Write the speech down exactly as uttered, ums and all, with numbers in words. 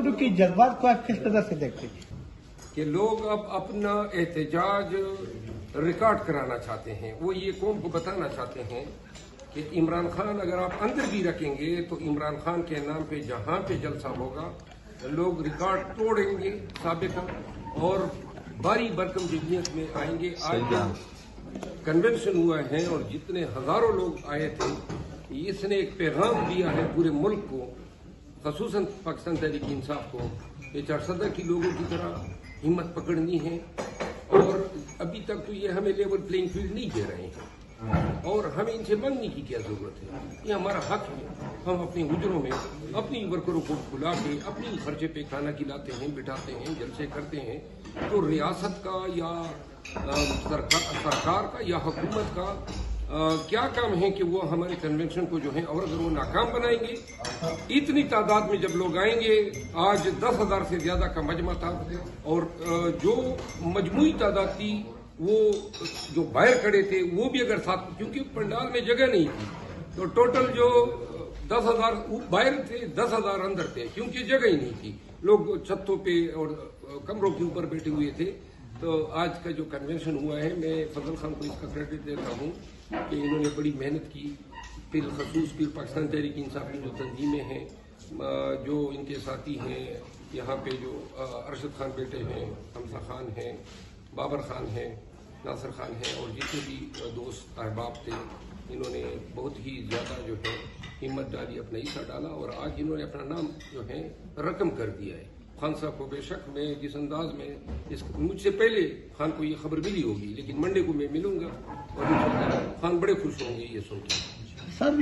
डॉक्टरों के जज्बात को आप किस तरह से देखते हैं? कि लोग अब अपना एहतजाज रिकॉर्ड कराना चाहते हैं, वो ये कौम को बताना चाहते हैं कि इमरान खान अगर आप अंदर भी रखेंगे तो इमरान खान के नाम पे जहाँ पे जलसा होगा लोग रिकॉर्ड तोड़ेंगे साबिका और भारी भरकम जमीयत में आएंगे। आज कन्वेंशन हुआ है और जितने हजारों लोग आए थे, इसने एक पैगाम दिया है पूरे मुल्क को, खसूसन पाकिस्तान तहरीक इंसाफ को, ये चरसदा की लोगों की तरह हिम्मत पकड़नी है। और अभी तक तो ये हमें लेवल प्लेइंग फील्ड नहीं दे रहे हैं और हमें इनसे मांगने की क्या जरूरत है, ये हमारा हक है। हम अपने हुजरों में अपनी वर्करों को बुला के अपने खर्चे पे खाना खिलाते हैं, बिठाते हैं, जलसे करते हैं, तो रियासत का या सरकार का या हुकूमत का आ, क्या काम है कि वो हमारे कन्वेंशन को जो है और अगर वो नाकाम बनाएंगे। इतनी तादाद में जब लोग आएंगे, आज दस हजार से ज्यादा का मजमा था और आ, जो मजमुई तादाद थी वो जो बाहर खड़े थे वो भी अगर साथ, क्योंकि पंडाल में जगह नहीं थी, तो टोटल जो दस हजार बाहर थे, दस हजार अंदर थे, क्योंकि जगह ही नहीं थी, लोग छतों पे और कमरों के ऊपर बैठे हुए थे। तो आज का जो कन्वेंशन हुआ है, मैं फजल खान को इसका क्रेडिट देता हूँ कि इन्होंने बड़ी मेहनत की, फिर खसूस फिर पाकिस्तान तहरीक इंसाफ की जो तंजीमें हैं, जो इनके साथी हैं यहाँ पे, जो अरशद खान बेटे हैं, हमसा खान हैं, बाबर खान हैं, नासर खान हैं और जितने भी दोस्त अहबाब थे, इन्होंने बहुत ही ज़्यादा जो है हिम्मत डाली, अपना हिस्सा डाला और आज इन्होंने अपना नाम जो है रकम कर दिया है। खान साहब को बेशक मैं जिस अंदाज में, इस मुझसे पहले खान को ये खबर मिली होगी, लेकिन मंडे को मैं मिलूंगा और खान बड़े खुश होंगे ये सुनकर।